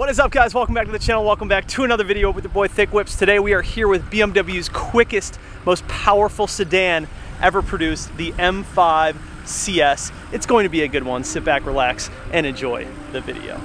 What is up, guys? Welcome back to the channel. Welcome back to another video with your boy Thick Whips. Today we are here with BMW's quickest, most powerful sedan ever produced, the M5 CS. It's going to be a good one. Sit back, relax, and enjoy the video.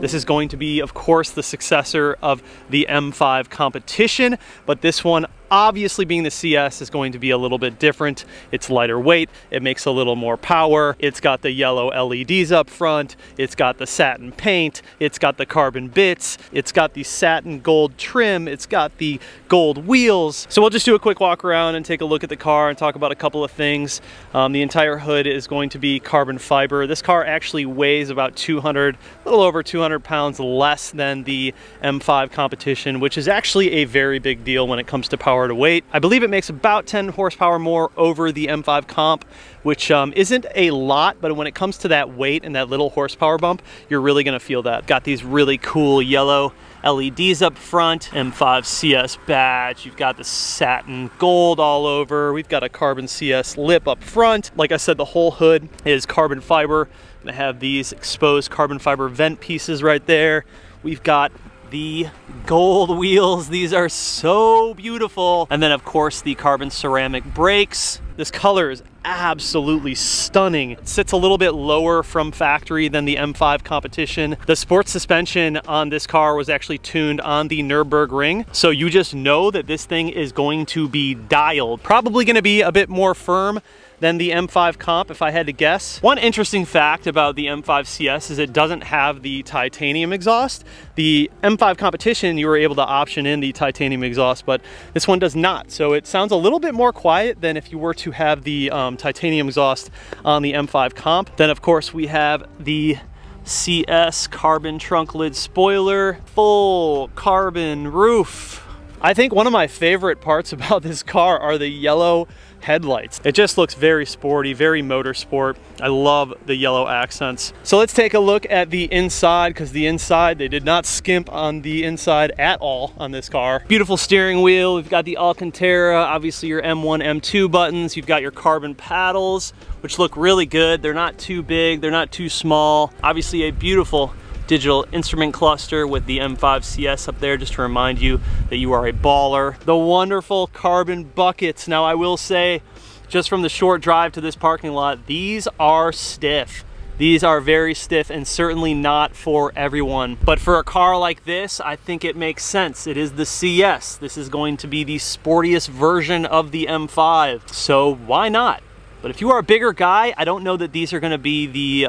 This is going to be, of course, the successor of the M5 Competition, but this one, obviously being the CS, is going to be a little bit different. It's lighter weight, it makes a little more power, it's got the yellow LEDs up front, it's got the satin paint, it's got the carbon bits, it's got the satin gold trim, it's got the gold wheels. So we'll just do a quick walk around and take a look at the car and talk about a couple of things. The entire hood is going to be carbon fiber. This car actually weighs about 200, a little over 200 pounds less than the M5 Competition, which is actually a very big deal when it comes to power to weight. I believe it makes about 10 horsepower more over the M5 Comp, which isn't a lot, but when it comes to that weight and that little horsepower bump, you're really gonna feel that. Got these really cool yellow LEDs up front, M5 CS badge, you've got the satin gold all over, we've got a carbon CS lip up front. Like I said, the whole hood is carbon fiber. I have these exposed carbon fiber vent pieces right there. We've got the gold wheels, these are so beautiful. And then of course the carbon ceramic brakes. This color is absolutely stunning. It sits a little bit lower from factory than the M5 Competition. The sports suspension on this car was actually tuned on the Nürburgring, so you just know that this thing is going to be dialed. Probably gonna be a bit more firm than the M5 Comp, if I had to guess. One interesting fact about the M5 CS is it doesn't have the titanium exhaust. The M5 Competition, you were able to option in the titanium exhaust, but this one does not. So it sounds a little bit more quiet than if you were to have the titanium exhaust on the M5 Comp. Then of course we have the CS carbon trunk lid spoiler, full carbon roof. I think one of my favorite parts about this car are the yellow headlights. It just looks very sporty, very motorsport. I love the yellow accents. So let's take a look at the inside, because the inside, they did not skimp on the inside at all on this car. Beautiful steering wheel. We've got the Alcantara, obviously your M1, M2 buttons. You've got your carbon paddles, which look really good. They're not too big, they're not too small. Obviously a beautiful digital instrument cluster with the M5 CS up there, just to remind you that you are a baller. The wonderful carbon buckets. Now I will say, just from the short drive to this parking lot, these are stiff. These are very stiff and certainly not for everyone. But for a car like this, I think it makes sense. It is the CS. This is going to be the sportiest version of the M5. So why not? But if you are a bigger guy, I don't know that these are gonna be the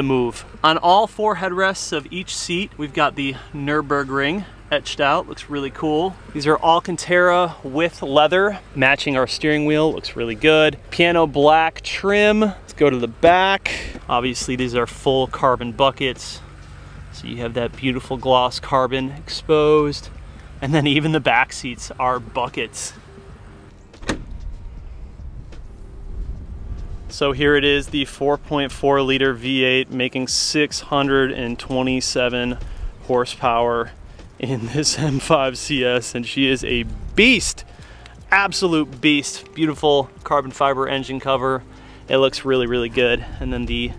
move. On all four headrests of each seat, we've got the Nürburgring etched out, looks really cool. These are Alcantara with leather, matching our steering wheel, looks really good. Piano black trim, let's go to the back. Obviously these are full carbon buckets. So you have that beautiful gloss carbon exposed. And then even the back seats are buckets. So here it is, the 4.4 liter V8 making 627 horsepower in this M5 CS, and she is a beast, absolute beast. Beautiful carbon fiber engine cover. It looks really, really good. And then the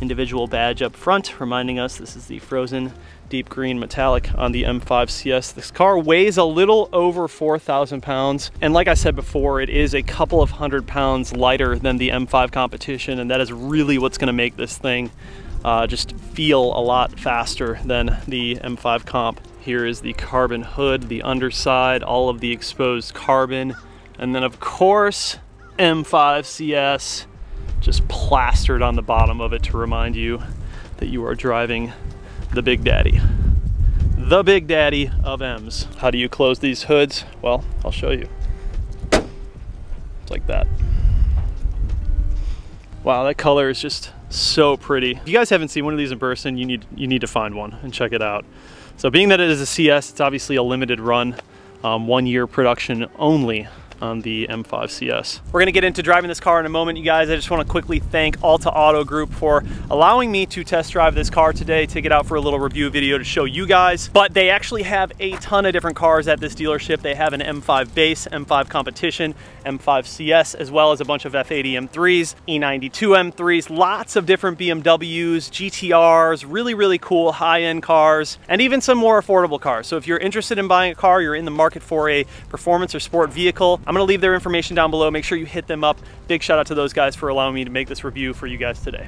individual badge up front reminding us this is the frozen deep green metallic on the M5 CS. This car weighs a little over 4,000 pounds. And like I said before, it is a couple of hundred pounds lighter than the M5 Competition. And that is really what's gonna make this thing just feel a lot faster than the M5 Comp. Here is the carbon hood, the underside, all of the exposed carbon. And then of course, M5 CS just plastered on the bottom of it to remind you that you are driving the Big Daddy. The Big Daddy of M's. How do you close these hoods? Well, I'll show you. It's like that. Wow, that color is just so pretty. If you guys haven't seen one of these in person, you need to find one and check it out. So being that it is a CS, it's obviously a limited run, 1 year production only on the M5 CS. We're gonna get into driving this car in a moment, you guys. I just wanna quickly thank Alta Auto Group for allowing me to test drive this car today, take it out for a little review video to show you guys. But they actually have a ton of different cars at this dealership. They have an M5 base, M5 Competition, M5 CS, as well as a bunch of F80 M3s, E92 M3s, lots of different BMWs, GTRs, really, really cool high-end cars, and even some more affordable cars. So if you're interested in buying a car, you're in the market for a performance or sport vehicle, I'm gonna leave their information down below. Make sure you hit them up. Big shout out to those guys for allowing me to make this review for you guys today.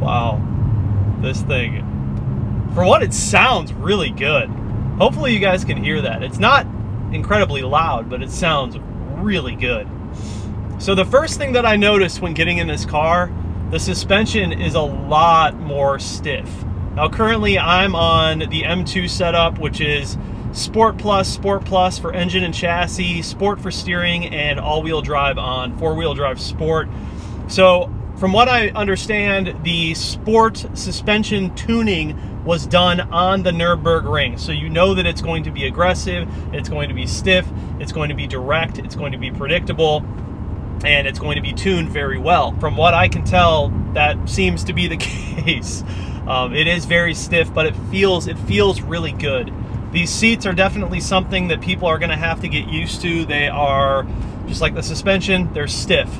Wow, this thing, for what it sounds, really good. Hopefully you guys can hear that. It's not incredibly loud, but it sounds really good. So the first thing that I noticed when getting in this car, the suspension is a lot more stiff. Now currently I'm on the M2 setup, which is Sport Plus for engine and chassis, Sport for steering, and all-wheel drive on four-wheel drive Sport. So from what I understand, the Sport suspension tuning was done on the Nürburgring. So you know that it's going to be aggressive, it's going to be stiff, it's going to be direct, it's going to be predictable, and it's going to be tuned very well. From what I can tell, that seems to be the case. It is very stiff, but it feels really good. These seats are definitely something that people are gonna have to get used to. They are, just like the suspension, they're stiff.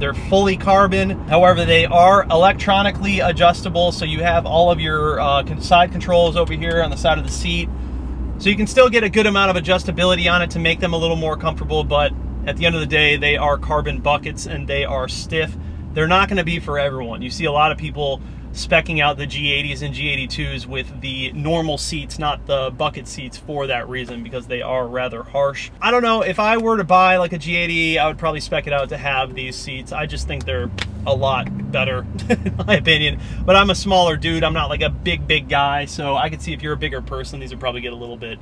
They're fully carbon. However, they are electronically adjustable, so you have all of your side controls over here on the side of the seat. So you can still get a good amount of adjustability on it to make them a little more comfortable, but at the end of the day, they are carbon buckets and they are stiff. They're not gonna be for everyone. You see a lot of people specking out the G80s and G82s with the normal seats, not the bucket seats, for that reason, because they are rather harsh. I don't know, if I were to buy like a G80, I would probably spec it out to have these seats. I just think they're a lot better in my opinion, but I'm a smaller dude. I'm not like a big guy, so I could see if you're a bigger person, these would probably get a little bit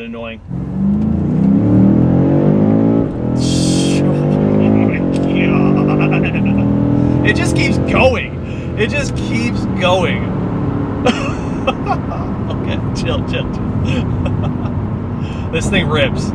annoying. It just keeps going. It just keeps going. Okay, chill. This thing rips.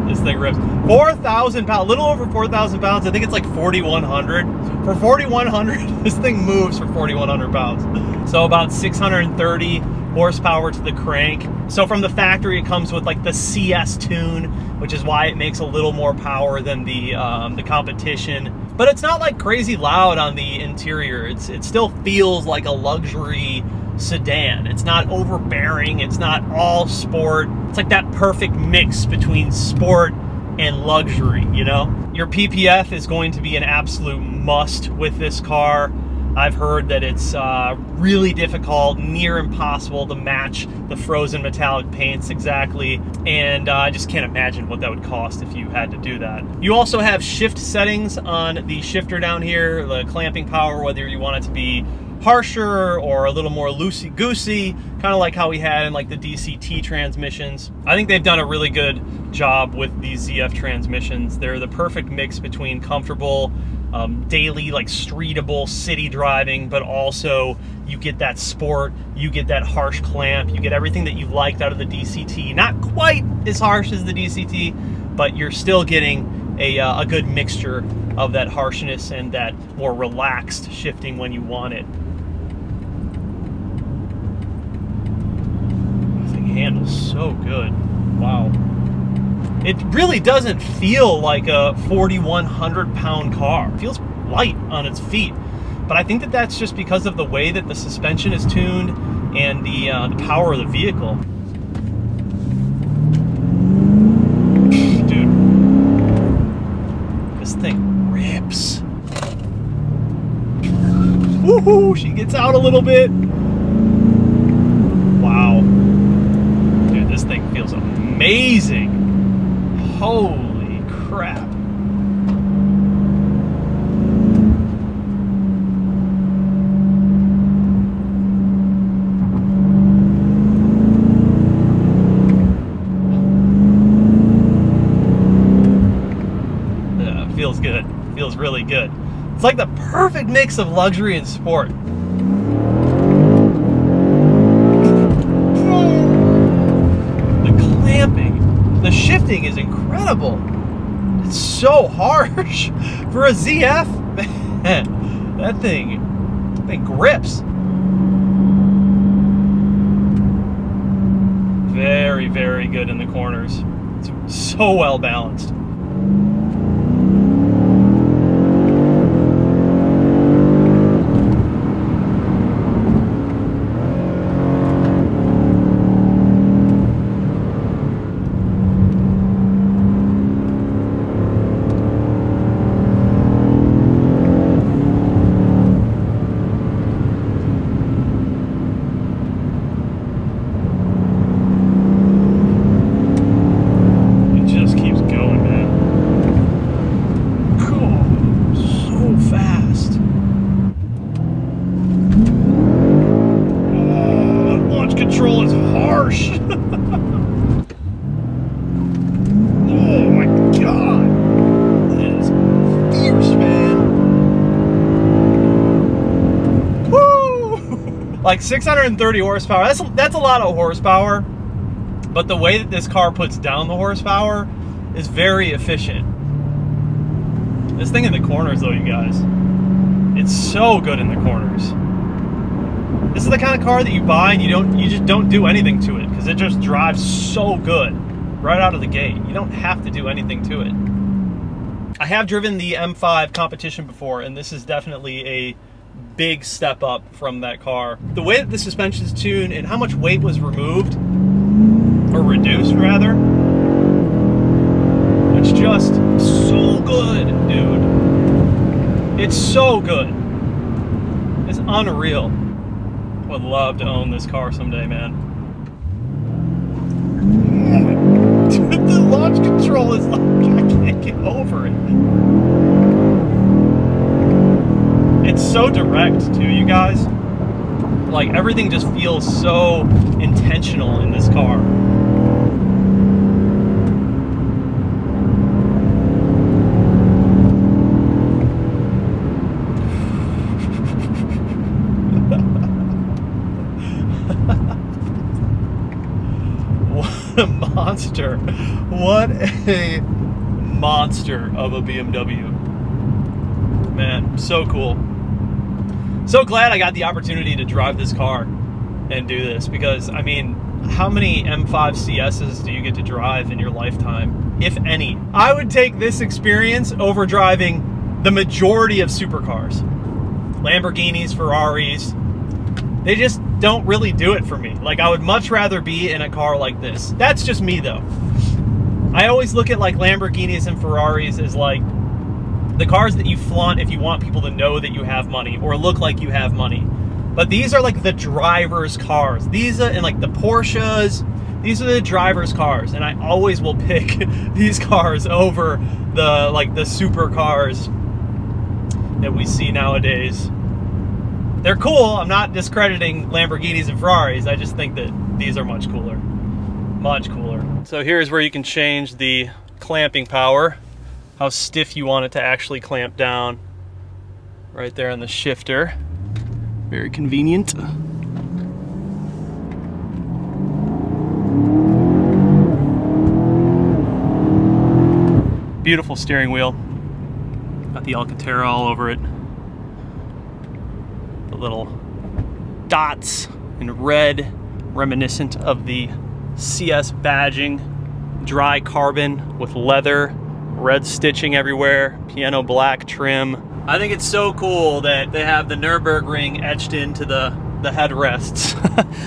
4,000 pounds, a little over 4,000 pounds. I think it's like 4,100. For 4,100, this thing moves for 4,100 pounds. So about 630 horsepower to the crank. So from the factory, it comes with like the CS tune, which is why it makes a little more power than the competition. But it's not like crazy loud on the interior. It still feels like a luxury sedan. It's not overbearing, it's not all sport. It's like that perfect mix between sport and luxury, you know? Your PPF is going to be an absolute must with this car. I've heard that it's really difficult, near impossible to match the frozen metallic paints exactly, and I just can't imagine what that would cost if you had to do that. You also have shift settings on the shifter down here, the clamping power, whether you want it to be harsher or a little more loosey-goosey, kind of like how we had in like the DCT transmissions. I think they've done a really good job with these ZF transmissions. They're the perfect mix between comfortable, daily, like streetable city driving, but also you get that sport, you get that harsh clamp, you get everything that you liked out of the DCT. Not quite as harsh as the DCT, but you're still getting a good mixture of that harshness and that more relaxed shifting when you want it. This thing handles so good. Wow. It really doesn't feel like a 4,100 pound car. It feels light on its feet. But I think that that's just because of the way that the suspension is tuned and the power of the vehicle. Dude, this thing rips. Woohoo, she gets out a little bit. Wow. Dude, this thing feels amazing. Holy crap. Feels good. Feels really good. It's like the perfect mix of luxury and sport. The clamping, the shifting is incredible. It's so harsh for a ZF. Man, that thing grips. Very, very good in the corners. It's so well balanced. Like 630 horsepower, that's a lot of horsepower, but the way that this car puts down the horsepower is very efficient. This thing in the corners though, you guys, it's so good in the corners. This is the kind of car that you buy and you just don't do anything to it because it just drives so good right out of the gate. You don't have to do anything to it. I have driven the M5 Competition before, and this is definitely a big step up from that car. The way that the suspension is tuned and how much weight was removed, or reduced rather, it's just so good, dude. It's so good. It's unreal. Would love to own this car someday, man. Dude, the launch control is like, I can't get over it. It's so direct too, you guys. Like, everything just feels so intentional in this car. What a monster. What a monster of a BMW. Man, so cool. So glad I got the opportunity to drive this car and do this, because I mean, how many M5 CSs do you get to drive in your lifetime, if any? I would take this experience over driving the majority of supercars. Lamborghinis, Ferraris, they just don't really do it for me. Like, I would much rather be in a car like this. That's just me though. I always look at like Lamborghinis and Ferraris as like the cars that you flaunt if you want people to know that you have money or look like you have money. But these are like the driver's cars. These are, and like the Porsches, these are the driver's cars. And I always will pick these cars over the, like, the supercars that we see nowadays. They're cool. I'm not discrediting Lamborghinis and Ferraris. I just think that these are much cooler, much cooler. So here's where you can change the clamping power, how stiff you want it to actually clamp down, right there on the shifter. Very convenient. Beautiful steering wheel. Got the Alcantara all over it. The little dots in red, reminiscent of the CS badging. Dry carbon with leather. Red stitching everywhere, piano black trim. I think it's so cool that they have the Nürburgring etched into the headrests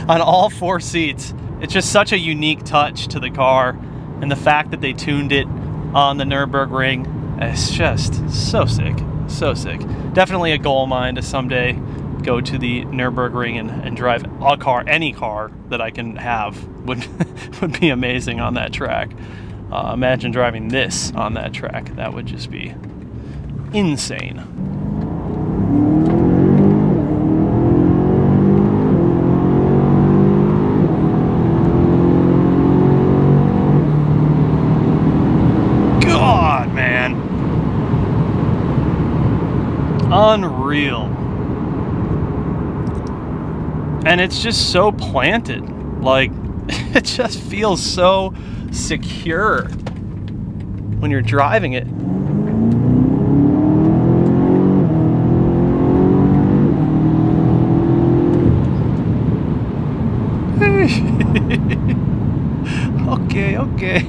on all four seats. It's just such a unique touch to the car, and the fact that they tuned it on the Nürburgring, it's just so sick, so sick. Definitely a goal of mine to someday go to the Nürburgring and drive a car, any car that I can have would be amazing on that track. Imagine driving this on that track. That would just be insane. God, man. Unreal. And it's just so planted. Like, it just feels so secure when you're driving it. Okay, okay.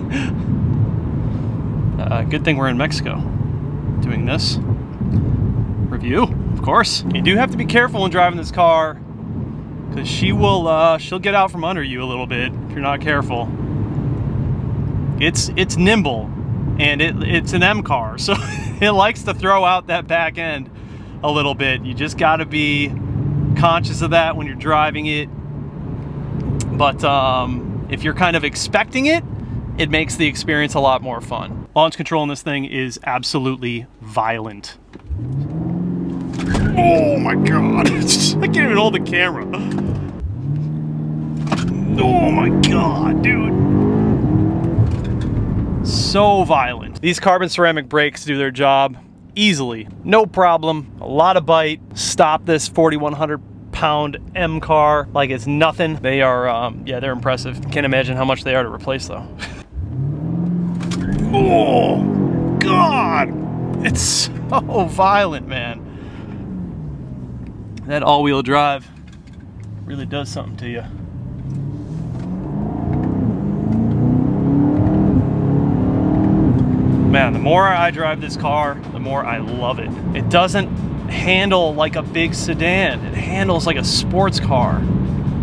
Good thing we're in Mexico doing this review, of course. You do have to be careful when driving this car, because she will she'll get out from under you a little bit if you're not careful. It's nimble, and it's an M car, so it likes to throw out that back end a little bit. You just got to be conscious of that when you're driving it. But if you're kind of expecting it, it makes the experience a lot more fun. Launch control in this thing is absolutely violent. Oh my God, I can't even hold the camera. Oh my God, dude. So violent. These carbon ceramic brakes do their job easily. No problem, a lot of bite. Stop this 4,100 pound M car like it's nothing. They are, yeah, they're impressive. Can't imagine how much they are to replace though. Oh, God. It's so violent, man. That all-wheel drive really does something to you. Man, the more I drive this car, the more I love it. It doesn't handle like a big sedan. It handles like a sports car.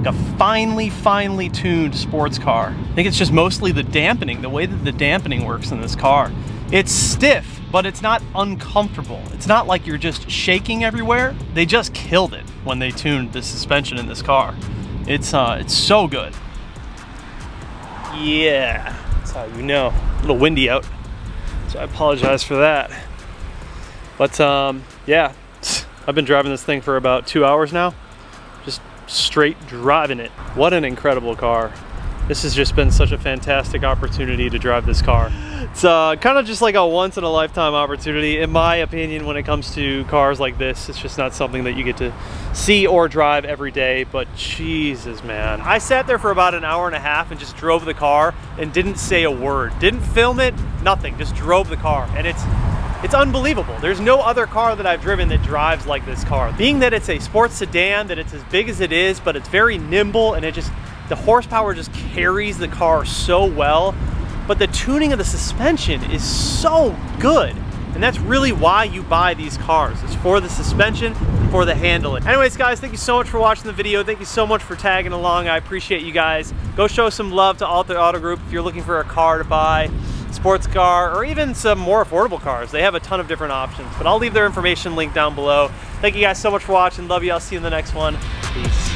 Like a finely, finely tuned sports car. I think it's just mostly the dampening, the way that the dampening works in this car. It's stiff, but it's not uncomfortable. It's not like you're just shaking everywhere. They just killed it when they tuned the suspension in this car. It's so good. Yeah, that's how you know. A little windy out, so I apologize for that. But yeah, I've been driving this thing for about 2 hours now. Just straight driving it. What an incredible car. This has just been such a fantastic opportunity to drive this car. It's kind of just like a once in a lifetime opportunity, in my opinion, when it comes to cars like this. It's just not something that you get to see or drive every day, but Jesus, man. I sat there for about an hour and a half and just drove the car and didn't say a word. Didn't film it, nothing, just drove the car. And it's unbelievable. There's no other car that I've driven that drives like this car. Being that it's a sports sedan, that it's as big as it is, but it's very nimble, and it just, the horsepower just carries the car so well, but the tuning of the suspension is so good. And that's really why you buy these cars. It's for the suspension, for the handling. Anyways, guys, thank you so much for watching the video. Thank you so much for tagging along. I appreciate you guys. Go show some love to Alta Auto Group if you're looking for a car to buy, sports car, or even some more affordable cars. They have a ton of different options, but I'll leave their information linked down below. Thank you guys so much for watching. Love you. I'll see you in the next one. Peace.